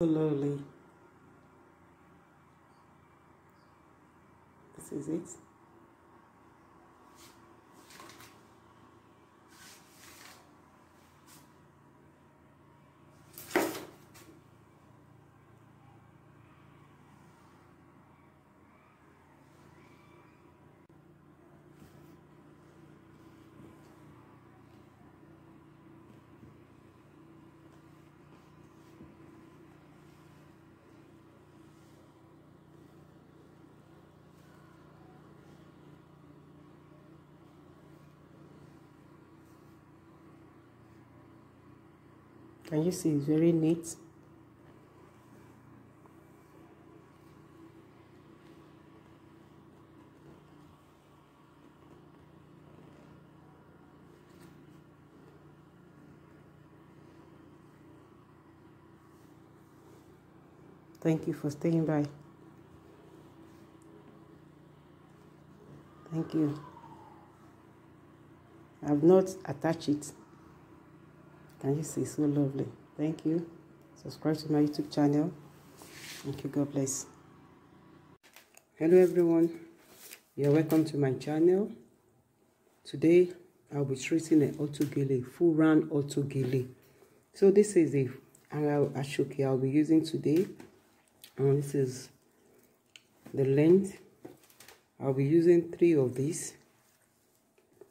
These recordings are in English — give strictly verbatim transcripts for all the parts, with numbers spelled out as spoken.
slowly. This is it. Can you see? It's very neat. Thank you for staying by. Thank you. I've not attached it. Can you see? So lovely. Thank you. Subscribe to my YouTube channel. Thank you. God bless. Hello everyone. You're welcome to my channel. Today I'll be treating an autogele, full round autogele. So this is the ashoki I'll be using today. And this is the length. I'll be using three of these.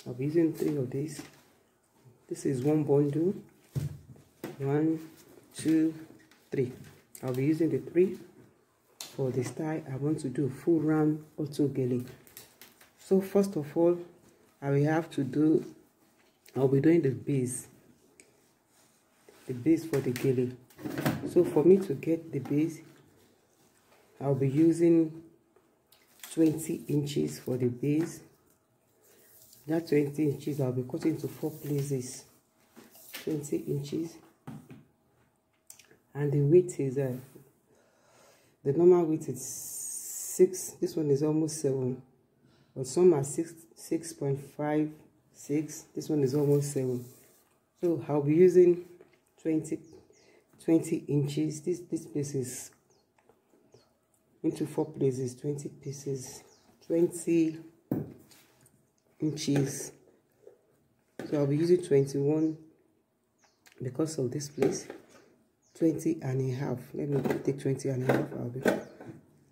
I'll be using three of these. This is one bundle. One, two, three. I'll be using the three for the style I want to do, full round autogele. So first of all, I will have to do, I'll be doing the base, the base for the gele. So for me to get the base, I'll be using twenty inches for the base. That twenty inches, I'll be cutting to four places. twenty inches. And the width is, uh, the normal width is six. This one is almost seven. But some are six, six point five, six. This one is almost seven. So I'll be using twenty, twenty inches. This, this piece is into four places, twenty pieces, twenty inches. So I'll be using twenty-one because of this place. twenty and a half. Let me take twenty and a half. I'll be,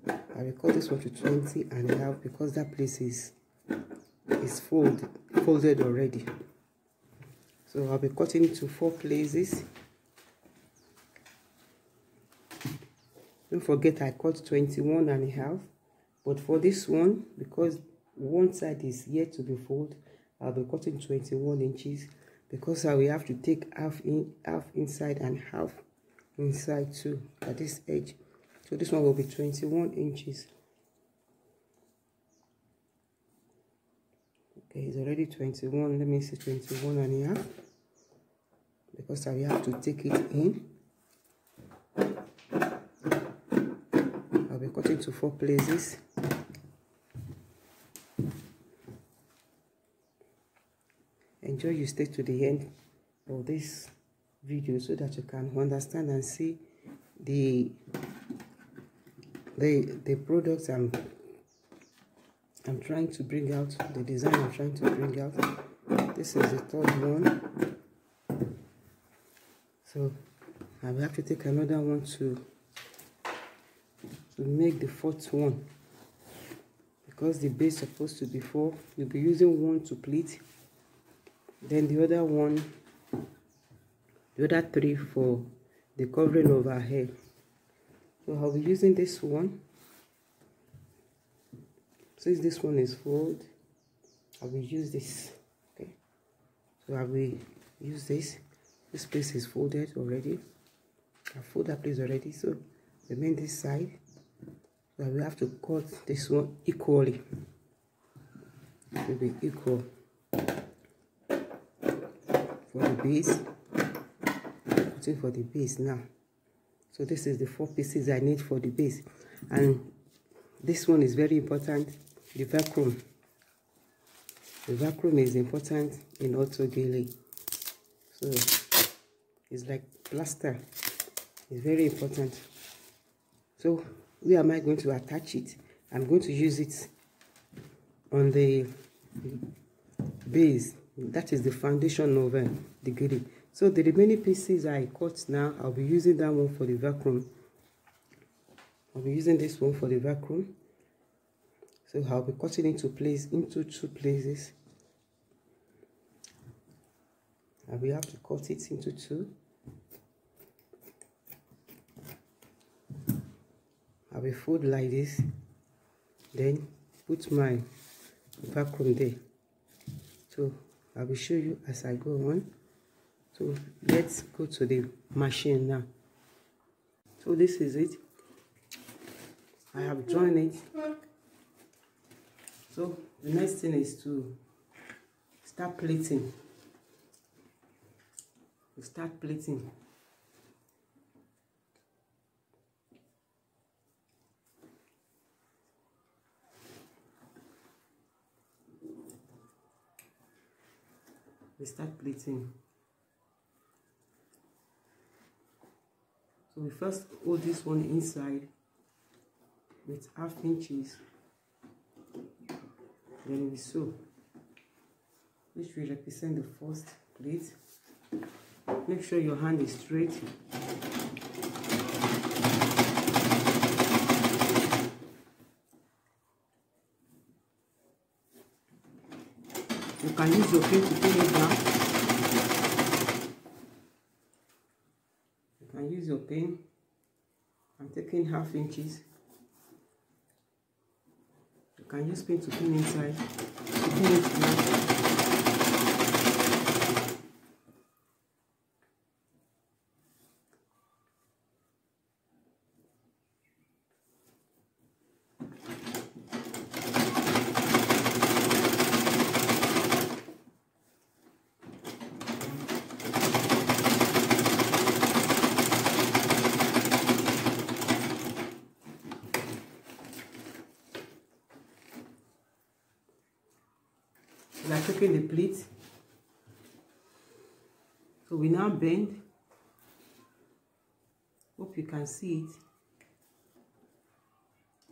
I will cut this one to twenty and a half because that place is is fold, folded already. So I'll be cutting to four places. Don't forget I cut twenty-one and a half, but for this one, because one side is yet to be folded, I'll be cutting twenty-one inches because I will have to take half in, half inside and half inside too at this edge. So this one will be twenty-one inches. Okay, it's already twenty-one. Let me see, twenty-one and a half, because I will have to take it in. I'll be cutting to four places. Enjoy, you stay to the end of this video so that you can understand and see the the the products I'm I'm trying to bring out, the design I'm trying to bring out. This is the third one. So I will have to take another one to to make the fourth one because the base is supposed to be four. You'll be using one to pleat, then the other one, the other three for the covering of our hair. So I'll be using this one. Since this one is fold, I will use this. Okay, so I will use this. This place is folded already. I fold that place already, so remain this side. So I will have to cut this one equally. It will be equal for the base. For the base now, so this is the four pieces I need for the base, and this one is very important. The vacuum, the vacuum is important in autogele. So it's like plaster. It's very important. So where am I going to attach it? I'm going to use it on the base, that is the foundation of uh, the gele. So the remaining pieces I cut now, I'll be using that one for the vacuum. I'll be using this one for the vacuum. So I'll be cutting into place, into two places. I will have to cut it into two. I will fold like this, then put my vacuum there. So I will show you as I go on. So let's go to the machine now. So this is it. I have drawn it. So the next thing is to start plating. We start plating. We start plating. So we first hold this one inside with half inches. Then we sew, which will represent the first plate. Make sure your hand is straight. You can use your pin to pin it down. You can use your pin. I'm taking half inches. You can use pin to pin inside. To pin it down. Are taking the pleat, so we now bend. Hope you can see it.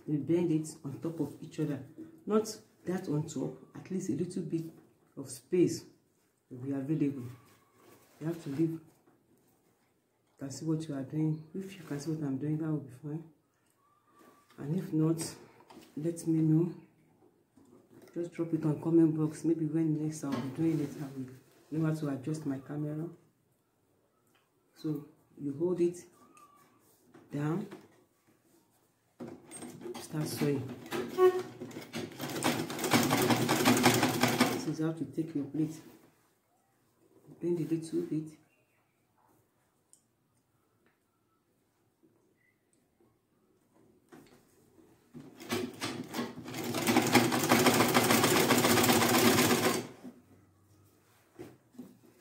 We bend it on top of each other, not that on top, at least a little bit of space will be available. You have to leave. You can see what you are doing. If you can see what I'm doing, that will be fine. And if not, let me know. Just drop it on comment box. Maybe when next I'll be doing it, I will know how to adjust my camera. So you hold it down, start sewing. This is how to take your plate. Bend it a little bit.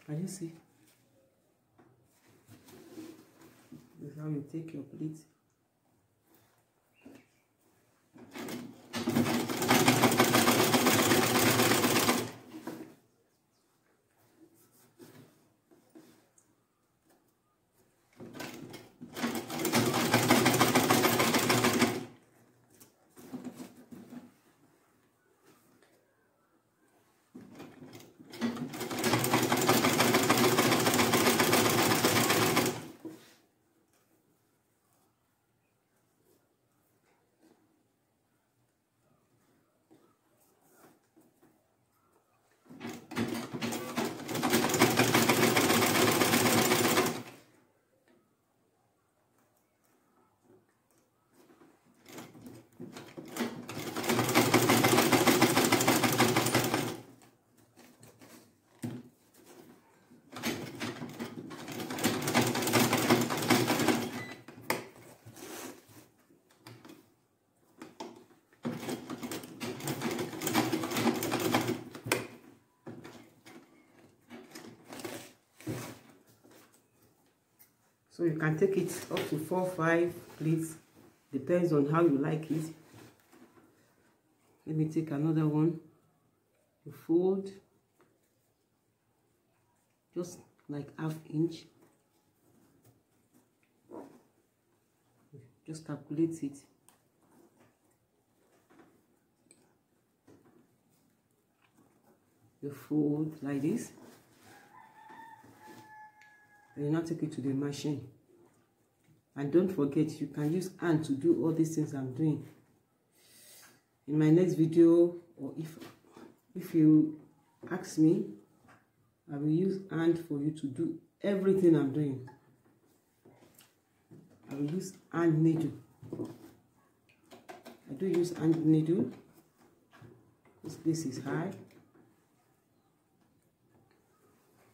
Can you see? This is how you take your plate. So you can take it up to four, five pleats, depends on how you like it. Let me take another one. You fold just like half inch. just calculate it. You fold like this, and you now take it to the machine. And don't forget, you can use hand to do all these things I'm doing. In my next video, or if if you ask me, I will use hand for you to do everything I'm doing. I will use hand needle. I do use hand needle. This place is high.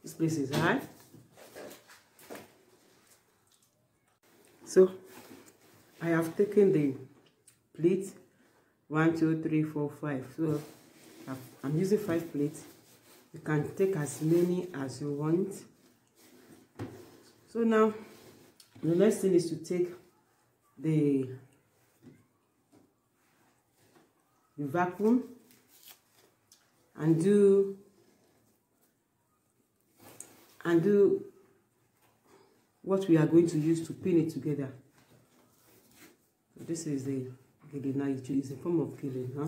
This place is high. So I have taken the plate one, two, three, four, five. So I'm using five plates. You can take as many as you want. So now the next thing is to take the, the vacuum and do and do what we are going to use to pin it together. So this is the gele now, it's a form of gele, huh?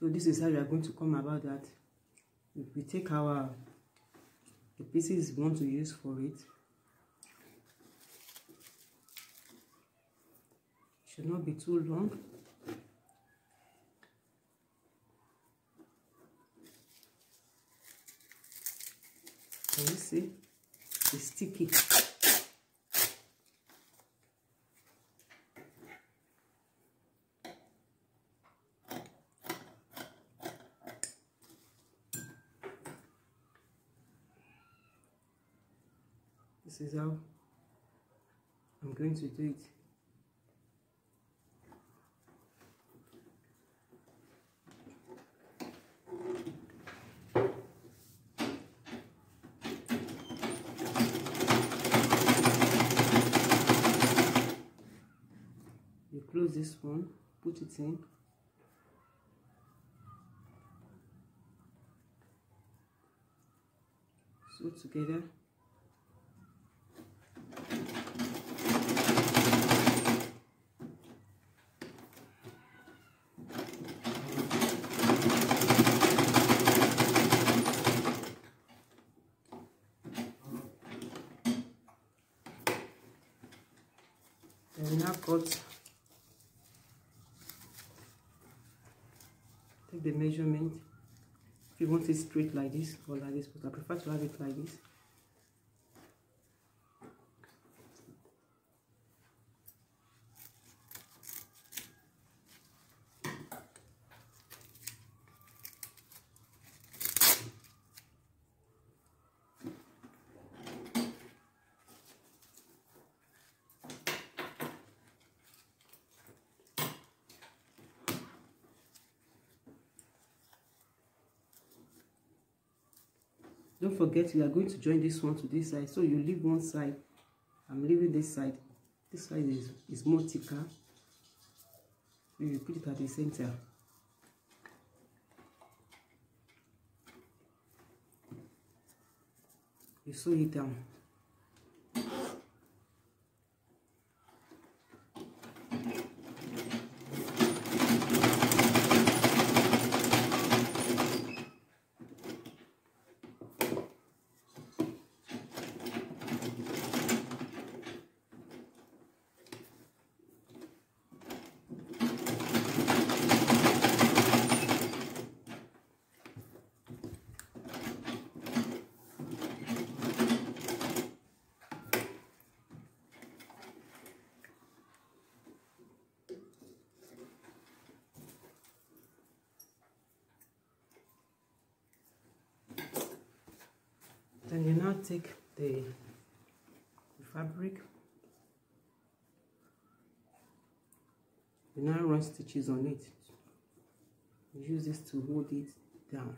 So this is how we are going to come about that. If we take our the pieces we want to use for it, should not be too long. Can you see? It's sticky. This is how I'm going to do it. Close this one, put it in. Sew together. And we now cut. The measurement, if you want it straight like this or like this, but I prefer to have it like this. Don't forget, we are going to join this one to this side. So you leave one side. I'm leaving this side. This side is, is more thicker. We will put it at the center. You sew it down. Then you now take the, the fabric, you now run stitches on it, you use this to hold it down.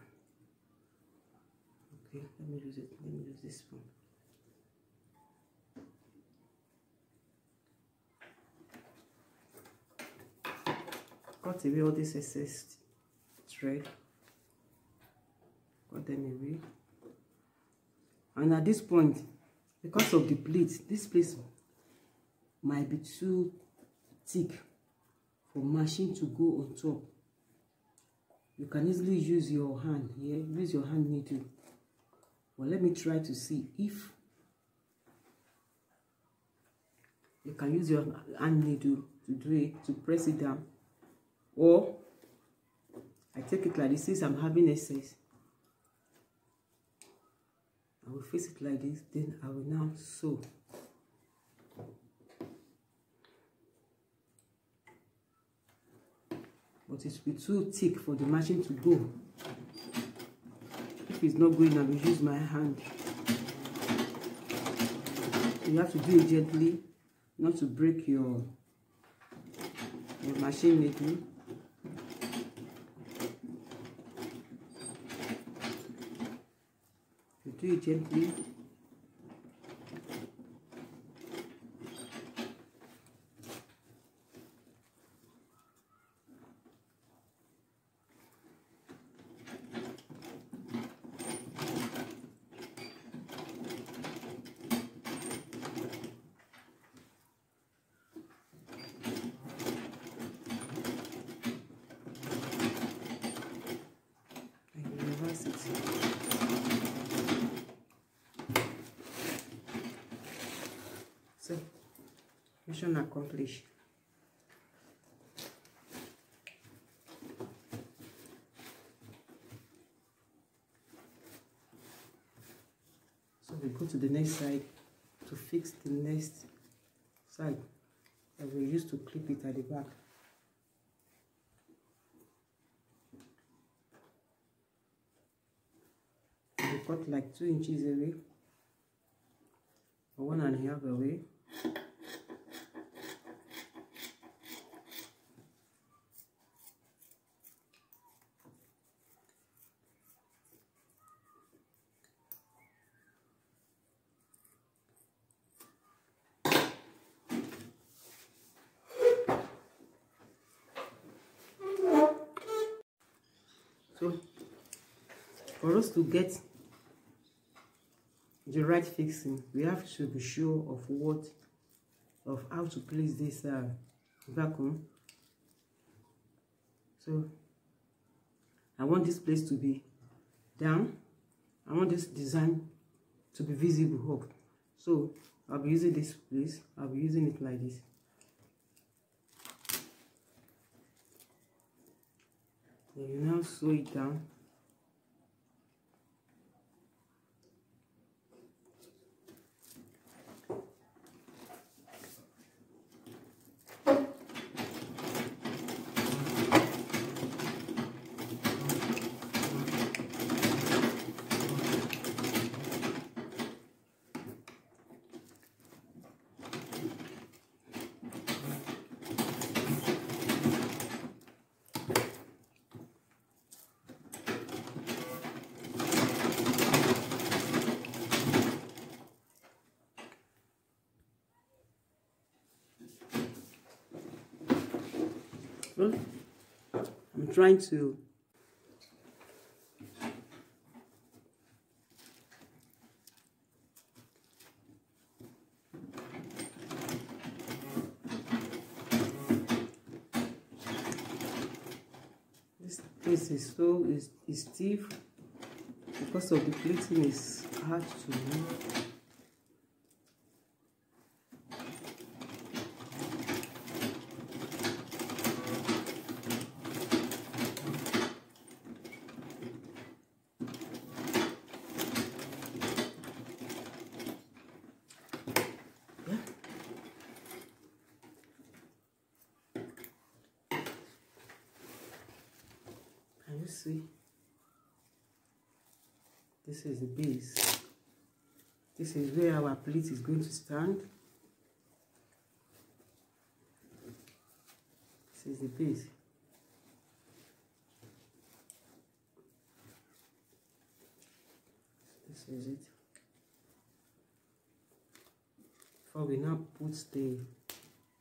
Okay, let me use it, let me use this one. Cut away all this excess thread, cut them away. And at this point, because of the pleats, this place might be too thick for machine to go on top. You can easily use your hand here, yeah? Use your hand needle. Well, let me try to see if you can use your hand needle to do it, to press it down. Or I take it like this, since I'm having excess. I will fix it like this, then I will now sew. But it will be too thick for the machine to go. If it's not going, I will use my hand. You have to do it gently, not to break your, your machine needle. You do it gently. So, mission accomplished. So we go to the next side to fix the next side that we used to clip it at the back. We cut like two inches away, or one and a half away. So, for us to get the right fixing, we have to be sure of what, of how to place this uh, vacuum. So, I want this place to be down. I want this design to be visible up. So, I'll be using this place. I'll be using it like this. Then you now sew it down. Well, I'm trying to this place is so is, is stiff because of the plating is hard to move. See, this is the base. This is where our plate is going to stand. This is the base. This is it. Before we now put the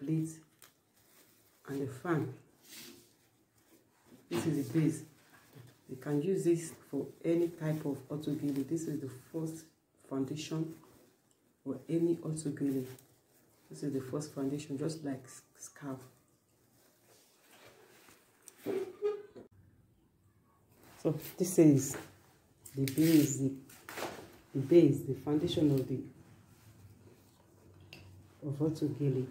plate and the fan, this is the base. You can use this for any type of autogele. This is the first foundation for any autogele. This is the first foundation, just like scarf. So this is the base, the, the base, the foundation of the of autogele.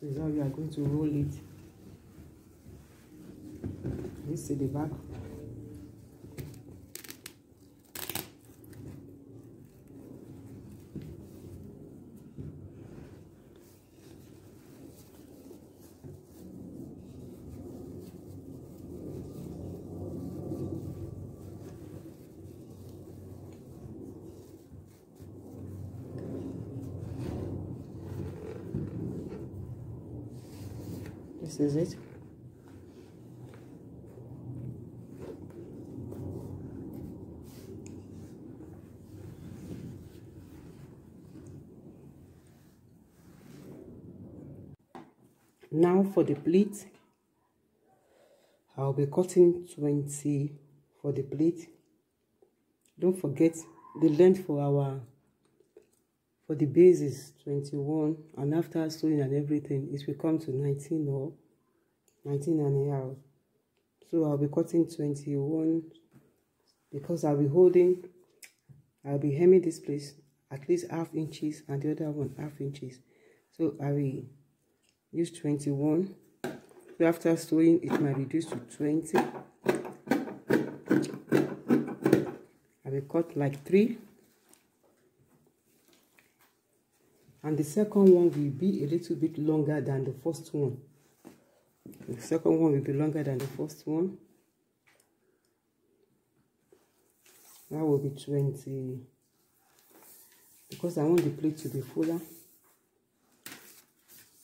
So is how you are going to roll it. This is the back. This is it. Now for the pleat, I'll be cutting twenty for the pleat. Don't forget the length for our for the base is twenty-one, and after sewing and everything, it will come to nineteen or nineteen and a half. So I'll be cutting twenty-one because I'll be holding, I'll be hemming this place at least half inches and the other one half inches. So I will use twenty-one. So after sewing, it might reduce to twenty. I will cut like three. And the second one will be a little bit longer than the first one. The second one will be longer than the first one. That will be twenty. Because I want the pleat to be fuller.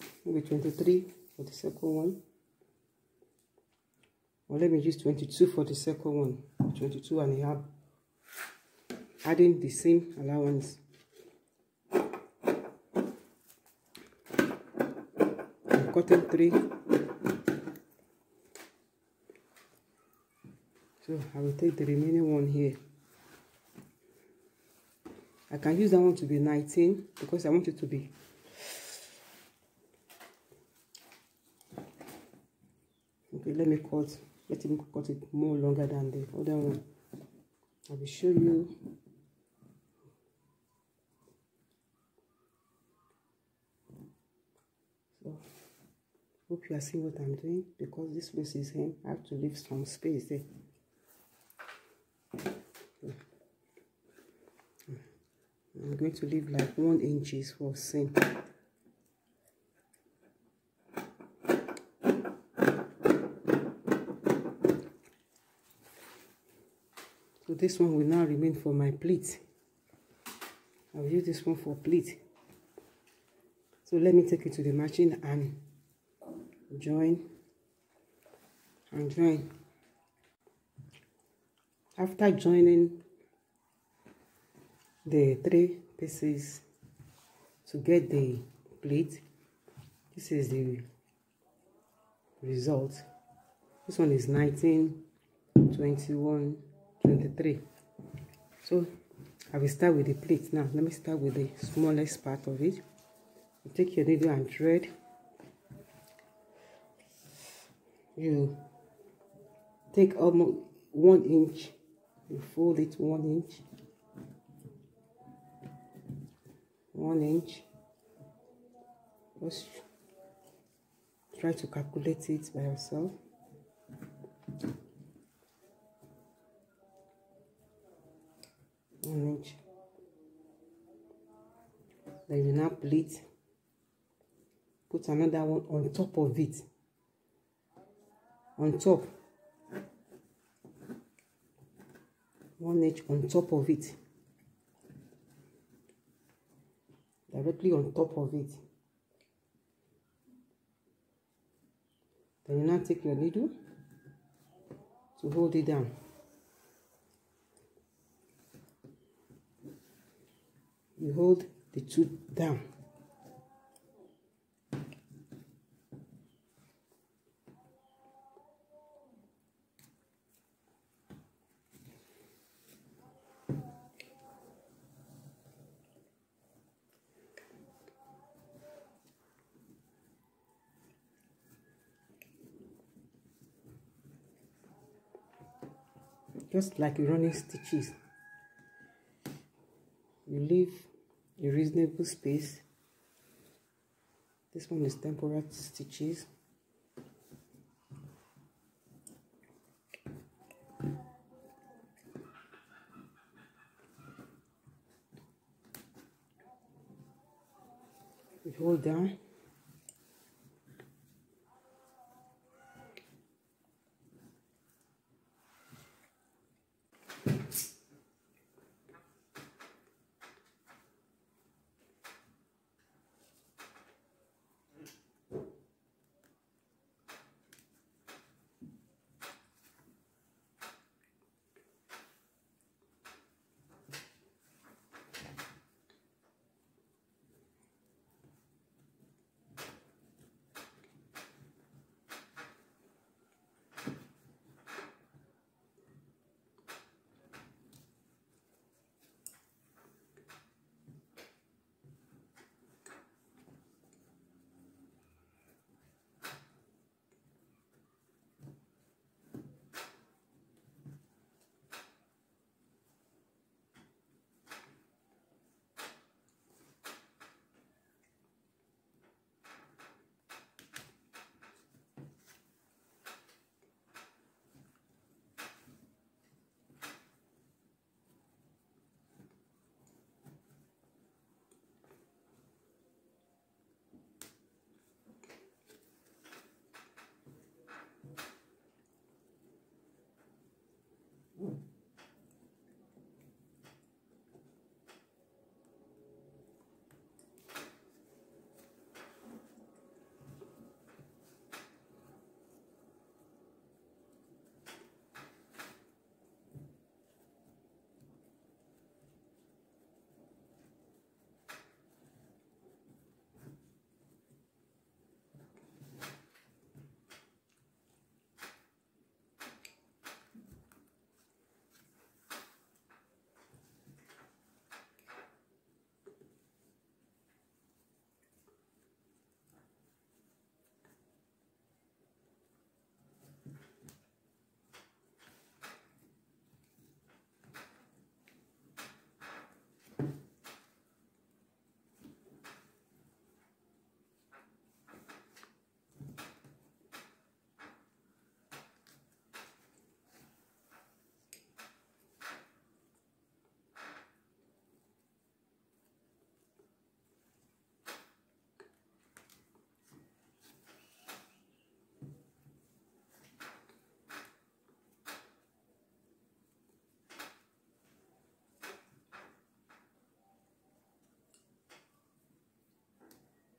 It will be twenty-three for the second one. Or let me use twenty-two for the second one. twenty-two and a half. Adding the same allowance. Cutting three. So I will take the remaining one here. I can use that one to be nineteen because I want it to be okay. Let me cut, let me cut it more longer than the other one. I will show you. So hope you are seeing what I'm doing, because this place is here. I have to leave some space there. I'm going to leave like one inches for seam. So this one will now remain for my pleat. I'll use this one for pleat. So let me take it to the machine and join and join. After joining the three pieces to get the pleat, this is the result. This one is nineteen, twenty-one, twenty-three. So I will start with the pleat now. Let me start with the smallest part of it. You take your needle and thread. You take almost one inch. You fold it one inch, one inch. Just try to calculate it by yourself. One inch. Then you now pleat. Put another one on top of it. On top. One inch on top of it. Directly on top of it. Then you now take your needle to hold it down. You hold the two down. just like running stitches. You leave a reasonable space. This one is temporal stitches. You hold down.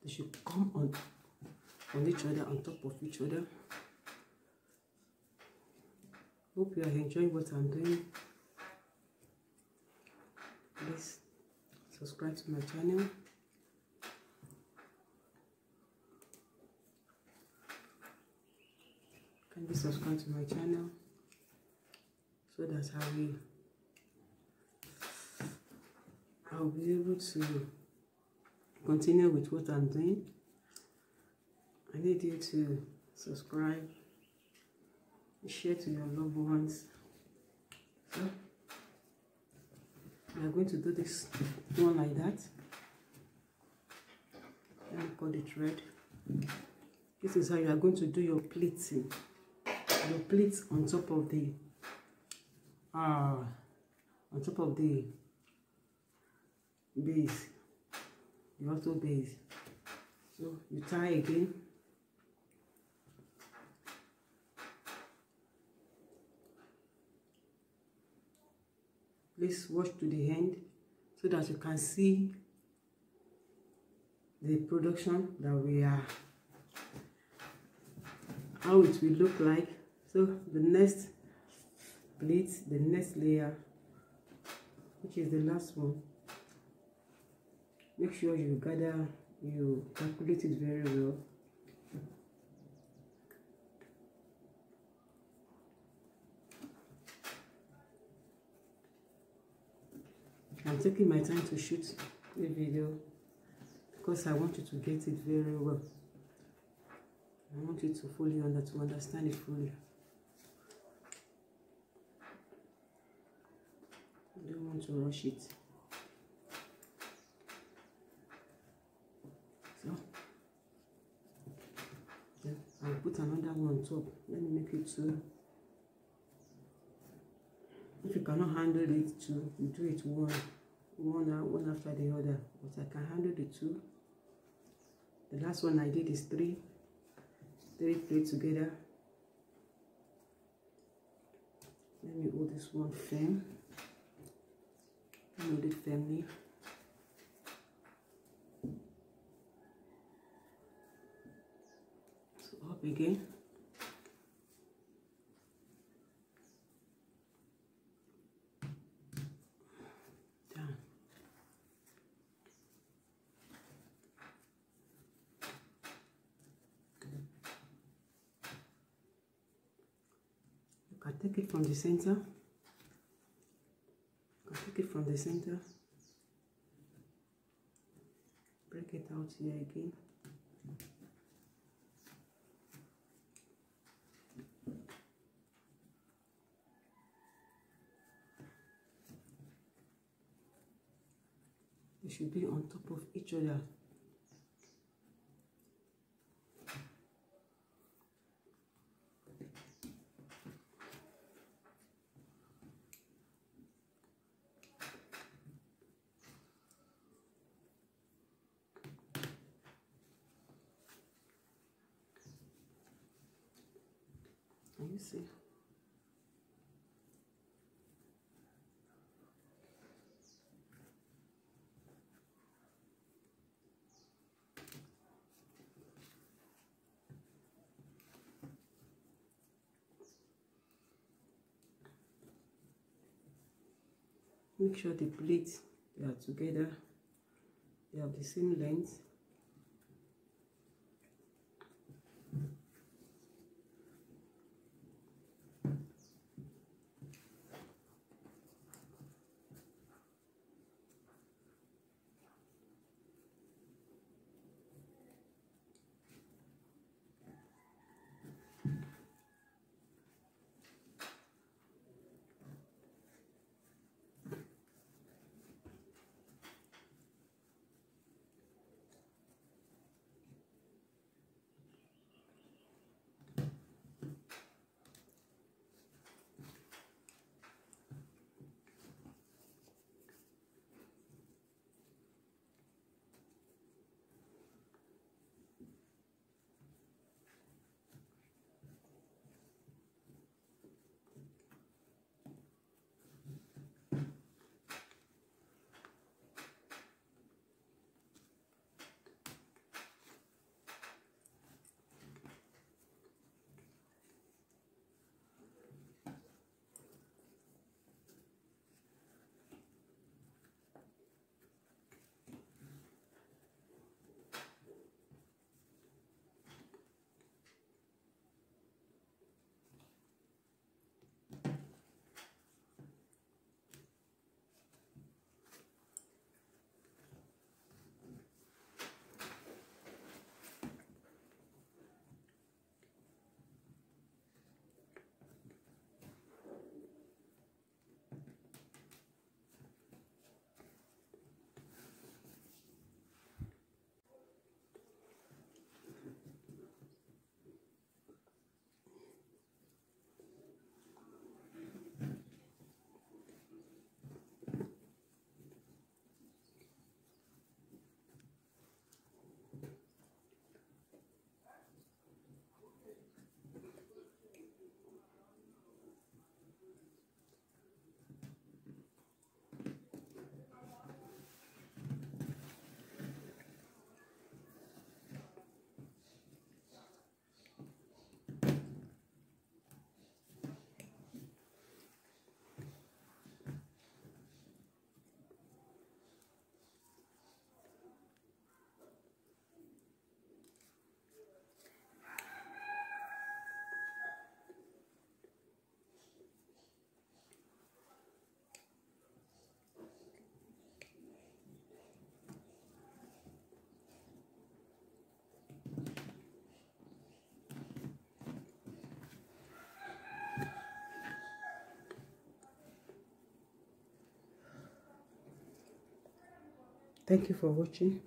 They should come on, on each other, on top of each other. Hope you are enjoying what I'm doing. Please subscribe to my channel. Kindly subscribe to my channel so that I will, I'll be able to continue with what I'm doing. I need you to subscribe, share to your loved ones. So, we are going to do this one like that. Let me cut the thread. This is how you are going to do your pleating. Your pleats on top of the, ah, uh, on top of the base. The auto base. So you tie again. Please watch to the end so that you can see the production that we are, how it will look like. So the next pleat, the next layer, which is the last one. Make sure you gather, you calculate it very well. I'm taking my time to shoot the video because I want you to get it very well. I want you to fully under, to understand it fully. don't want to rush it. So then I'll put another one on top. Let me make it two. If you cannot handle it two, you do it one, one, one after the other. But I can handle the two. The last one I did is three. Three plates together. Let me hold this one firm. Hold it firmly. So up again. I take it from the center. I take it from the center. Break it out here again. They should be on top of each other. You see, make sure the plates they are together, they have the same length. Thank you for watching.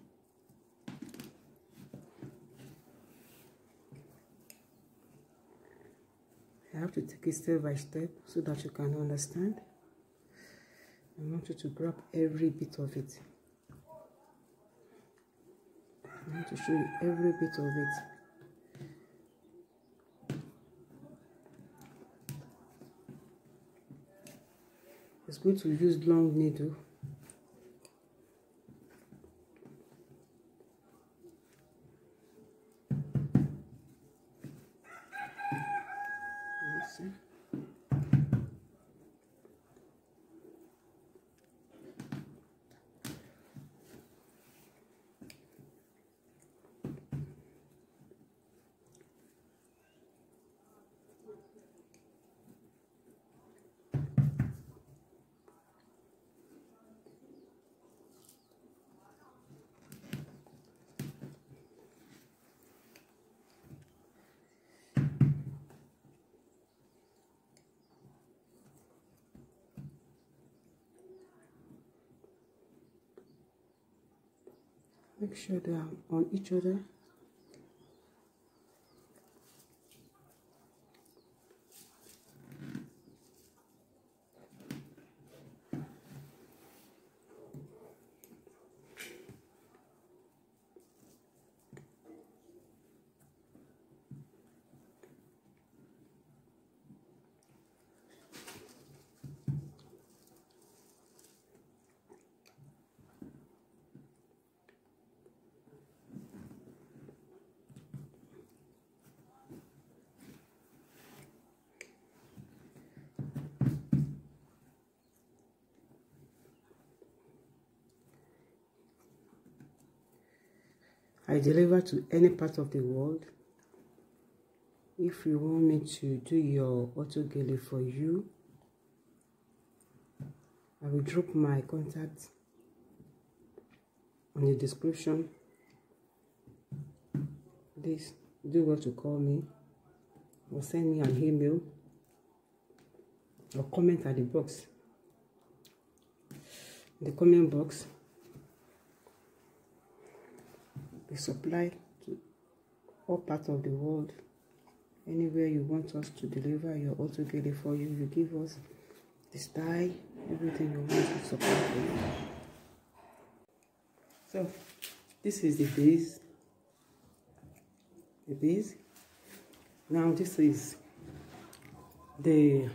I have to take it step by step so that you can understand. I want you to grab every bit of it. I want to show you every bit of it. It's good to use long needle. Make sure they are on each other. I deliver to any part of the world. If you want me to do your autogele for you, I will drop my contact in the description. Please do well to call me or send me an email or comment at the box, the comment box. We supply to all parts of the world. Anywhere you want us to deliver your autogele for you, you give us the style, everything you want to supply for you. So, this is the base. The base. Now, this is the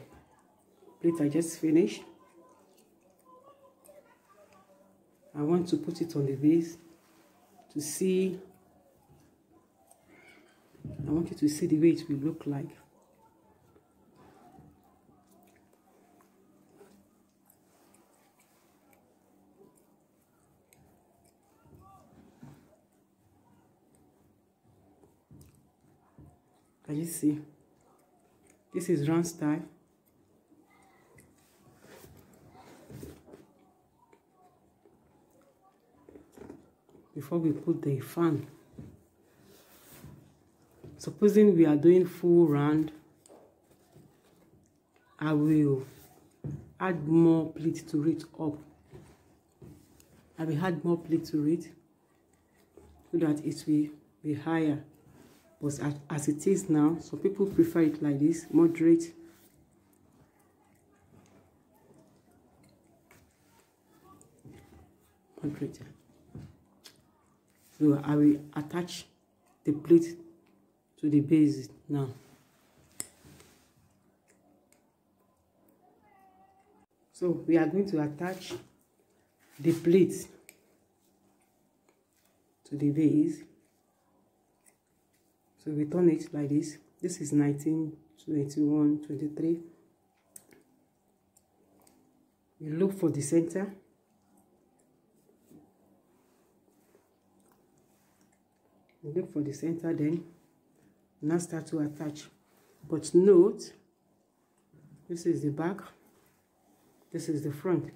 plate I just finished. I want to put it on the base. To see, I want you to see the way it will look like. Can you see? This is round style. Before we put the fan, supposing we are doing full round, I will add more pleats to it up. I will add more pleats to it so that it will be higher. But as it is now, some people prefer it like this, moderate. Moderate. So I will attach the plate to the base now. So we are going to attach the plate to the base. So we turn it like this. This is nineteen, twenty-one, twenty-three. We look for the center. Look for the center, then now start to attach. But note, this is the back, this is the front.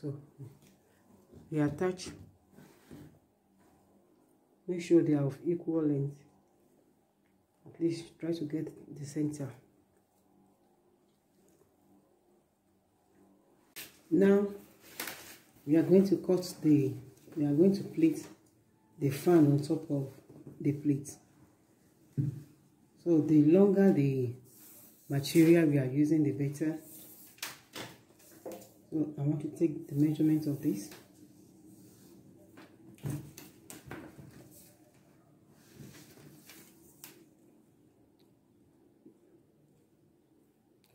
So we attach, make sure they are of equal length. At least try to get the center. Now we are going to cut the, we are going to plate the fan on top of the plate. So the longer the material we are using, the better. So I want to take the measurement of this.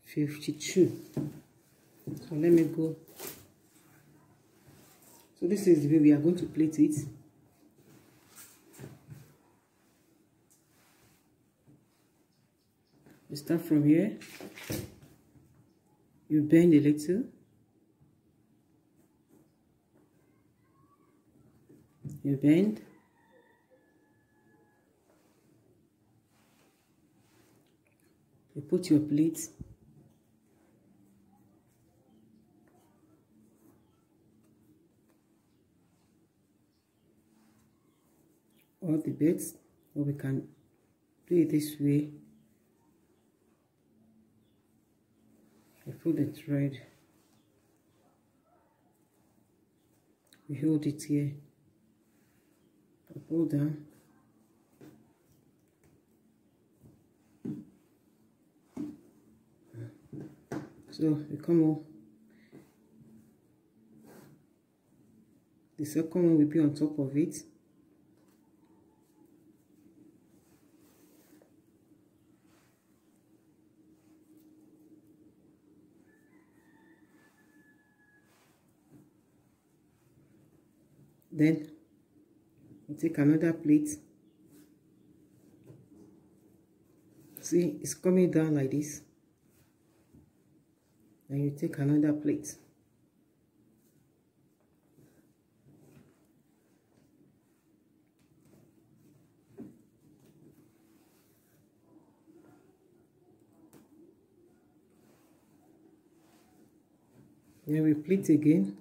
fifty-two. So let me go. So this is the way we are going to plate it. You start from here, you bend a little, you bend, you put your plate, all the bits, or we can do it this way. Put the thread, we hold it here, pull down, so we come on. The second one will be on top of it. Then we take another plate. See, it's coming down like this. And you take another plate. Then we plate again.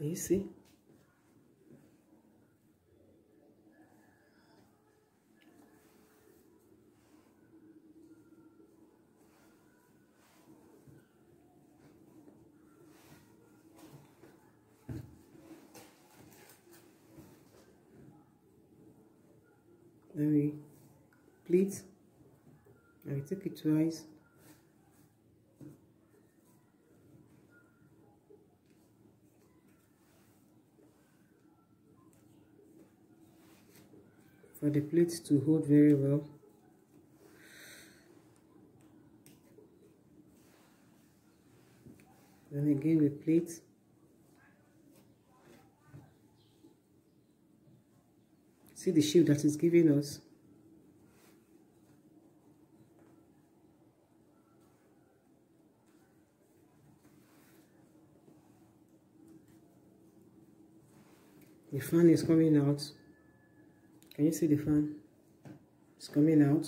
You see, then we pleat and we take it twice. For the plates to hold very well. Then again we plate. See the shape that is giving us. The fan is coming out. Can you see the fan? It's coming out.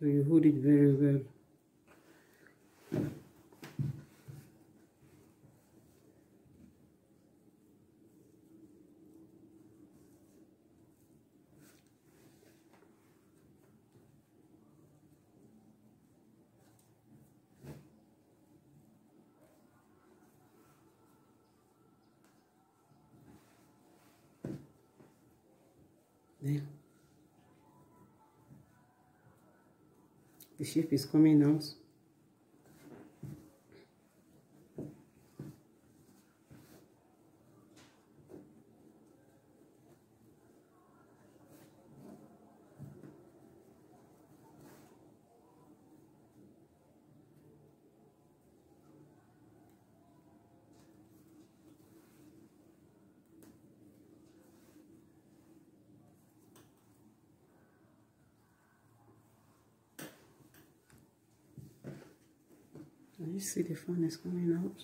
So you hold it very well. The shape is coming out. You see the fan is coming out.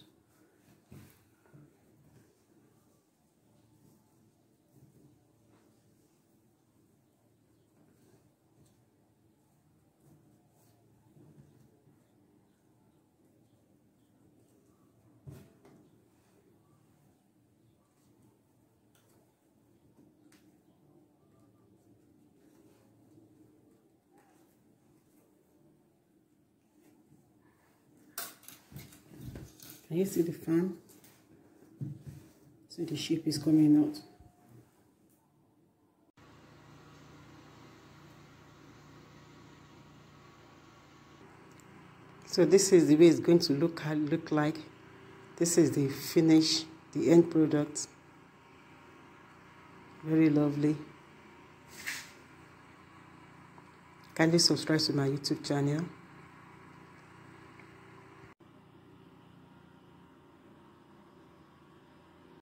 Can you see the fan? So the shape is coming out. So this is the way it's going to look, look like. This is the finish, the end product. Very lovely. Kindly subscribe to my YouTube channel.